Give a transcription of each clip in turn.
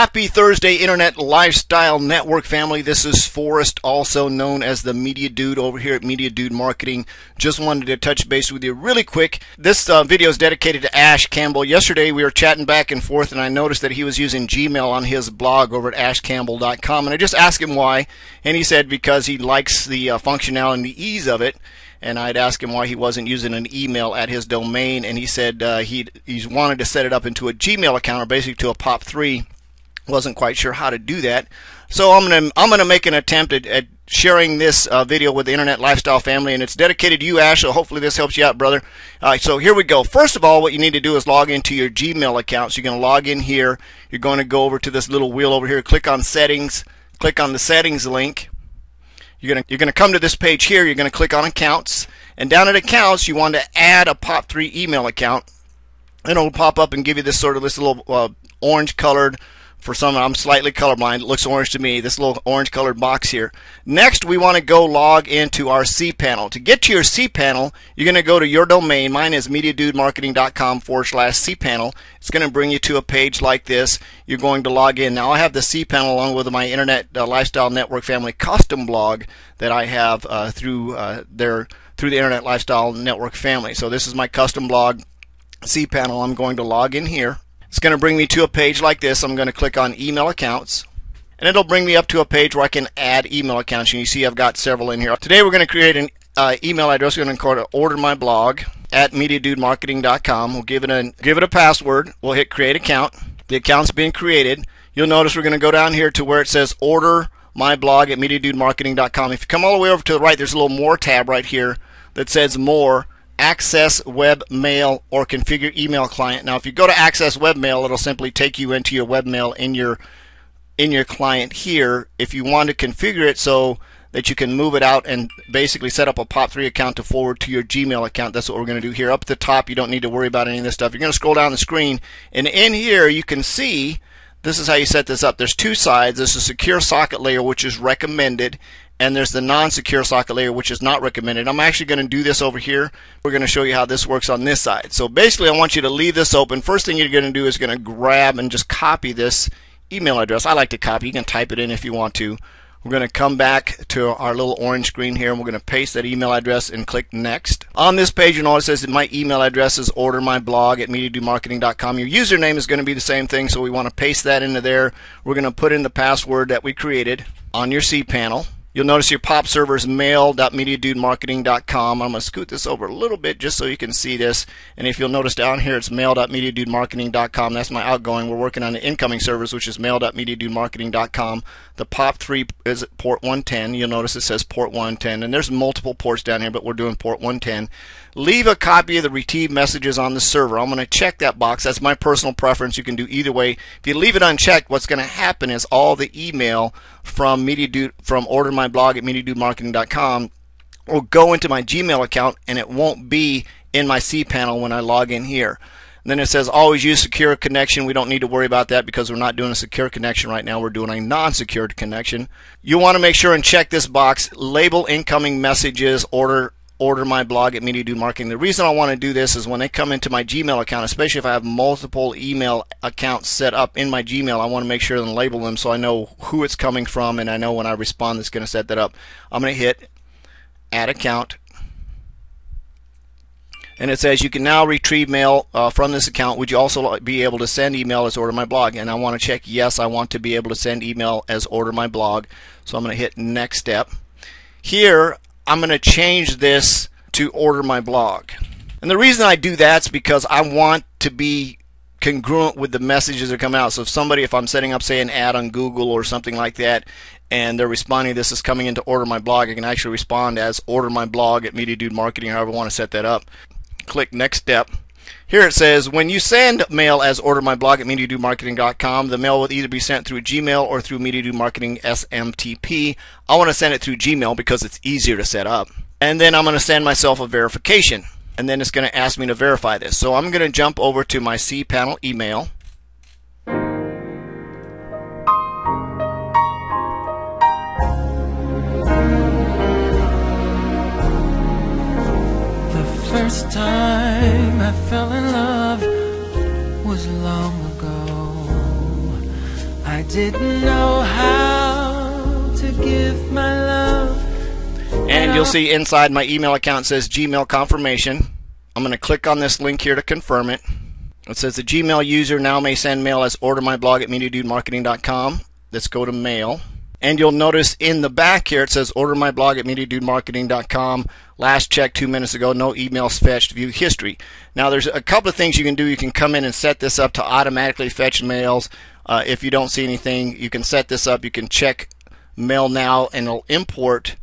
Happy Thursday, Internet Lifestyle Network family. This is Forrest, also known as the Media Dude, over here at Media Dude Marketing. Just wanted to touch base with you really quick. This video is dedicated to Ash Campbell. Yesterday we were chatting back and forth, and I noticed that he was using Gmail on his blog over at ashcampbell.com, and I just asked him why, and he said because he likes the functionality and the ease of it. And I'd ask him why he wasn't using an email at his domain, and he said he's wanted to set it up into a Gmail account, or basically to a POP3. Wasn't quite sure how to do that, so I'm gonna make an attempt at sharing this video with the Internet Lifestyle family, and it's dedicated to you, Ash, so hopefully this helps you out, brother. So here we go. First of all, what you need to do is log into your Gmail account. So you're going to log in here. You're going to go over to this little wheel over here, click on settings, click on the settings link. You're gonna come to this page here. You're gonna click on accounts, and down at accounts you want to add a POP3 email account, and it'll pop up and give you this sort of this little orange colored, for some I'm slightly colorblind, it looks orange to me, this little orange colored box here. Next we want to go log into our cPanel. To get to your cPanel, you're gonna go to your domain. Mine is mediadudemarketing.com/cPanel. It's gonna bring you to a page like this. You're going to log in. Now I have the cPanel along with my Internet Lifestyle Network family custom blog that I have through the Internet Lifestyle Network family. So this is my custom blog cPanel. I'm going to log in here. It's going to bring me to a page like this. I'm going to click on email accounts, and it'll bring me up to a page where I can add email accounts. And you see I've got several in here. Today we're going to create an email address. We're going to order my blog at mediadudemarketing.com. We'll give it a password. We'll hit create account. The account's being created. You'll notice we're going to go down here to where it says order my blog at mediadudemarketing.com. If you come all the way over to the right, there's a little more tab right here that says more. Access webmail or configure email client. Now if you go to access webmail, it'll simply take you into your webmail in your client here. If you want to configure it so that you can move it out and basically set up a POP3 account to forward to your Gmail account, that's what we're going to do here. Up at the top, you don't need to worry about any of this stuff. You're going to scroll down the screen, and in here you can see this is how you set this up. There's two sides. There's a secure socket layer, which is recommended, and there's the non-secure socket layer, which is not recommended. I'm actually going to do this over here. We're going to show you how this works on this side. So basically I want you to leave this open. First thing you're going to do is going to grab and just copy this email address. I like to copy. You can type it in if you want to. We're going to come back to our little orange screen here, and we're going to paste that email address and click next. On this page, you notice it says that my email address is ordermyblog@mediadudemarketing.com. Your username is going to be the same thing, so we want to paste that into there. We're going to put in the password that we created on your cPanel. You'll notice your pop server is mail.mediadudemarketing.com. I'm going to scoot this over a little bit just so you can see this. And if you'll notice down here, it's mail.mediadudemarketing.com. That's my outgoing. We're working on the incoming servers, which is mail.mediadudemarketing.com. The POP3 is at port 110. You'll notice it says port 110. And there's multiple ports down here, but we're doing port 110. Leave a copy of the received messages on the server. I'm going to check that box. That's my personal preference. You can do either way. If you leave it unchecked, what's going to happen is all the email from order my blog at mediadudemarketing.com will go into my Gmail account, and it won't be in my cPanel when I log in here. And then it says always use secure connection. We don't need to worry about that because we're not doing a secure connection right now. We're doing a non-secured connection. You want to make sure and check this box. Label incoming messages order my blog at Media Dude Marketing. The reason I want to do this is when they come into my Gmail account, especially if I have multiple email accounts set up in my Gmail, I want to make sure and label them so I know who it's coming from, and I know when I respond it's going to set that up. I'm going to hit add account, and it says you can now retrieve mail from this account. Would you also be able to send email as order my blog? And I want to check yes, I want to be able to send email as order my blog. So I'm going to hit next step. Here I'm going to change this to order my blog. And the reason I do that's because I want to be congruent with the messages that are coming out. So if I'm setting up, say, an ad on Google or something like that, and they're responding, this is coming into order my blog, I can actually respond as order my blog at Media Dude Marketing, however I want to set that up. Click next step. Here it says, when you send mail as order my blog at mediadudemarketing.com, the mail will either be sent through Gmail or through Media Dude Marketing SMTP. I want to send it through Gmail because it's easier to set up. And then I'm going to send myself a verification. And then it's going to ask me to verify this. So I'm going to jump over to my cPanel email. The first time I fell in love was long ago. I I didn't know how to give my love. And you'll see inside my email account it says Gmail confirmation. I'm going to click on this link here to confirm it. It says the Gmail user now may send mail as order my blog at mediadudemarketing.com. Let's go to mail. And you'll notice in the back here it says order my blog at mediadudemarketing.com. Last check 2 minutes ago, no emails fetched, view history. Now there's a couple of things you can do. You can come in and set this up to automatically fetch mails. If you don't see anything, you can set this up. You can check mail now and it'll import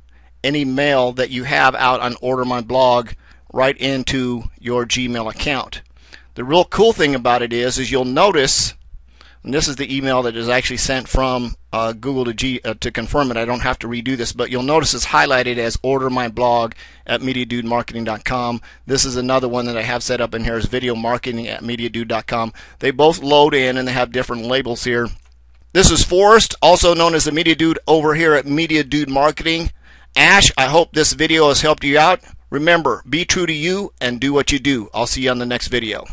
any mail that you have out on Order My Blog right into your Gmail account. The real cool thing about it is you'll notice, and this is the email that is actually sent from Google to confirm it. I don't have to redo this, but you'll notice it's highlighted as Order My Blog at mediadudemarketing.com. This is another one that I have set up in here is video marketing at mediadude.com. They both load in and they have different labels here. This is Forrest, also known as the Media Dude over here at Media Dude Marketing. Ash, I hope this video has helped you out. Remember, be true to you and do what you do. I'll see you on the next video.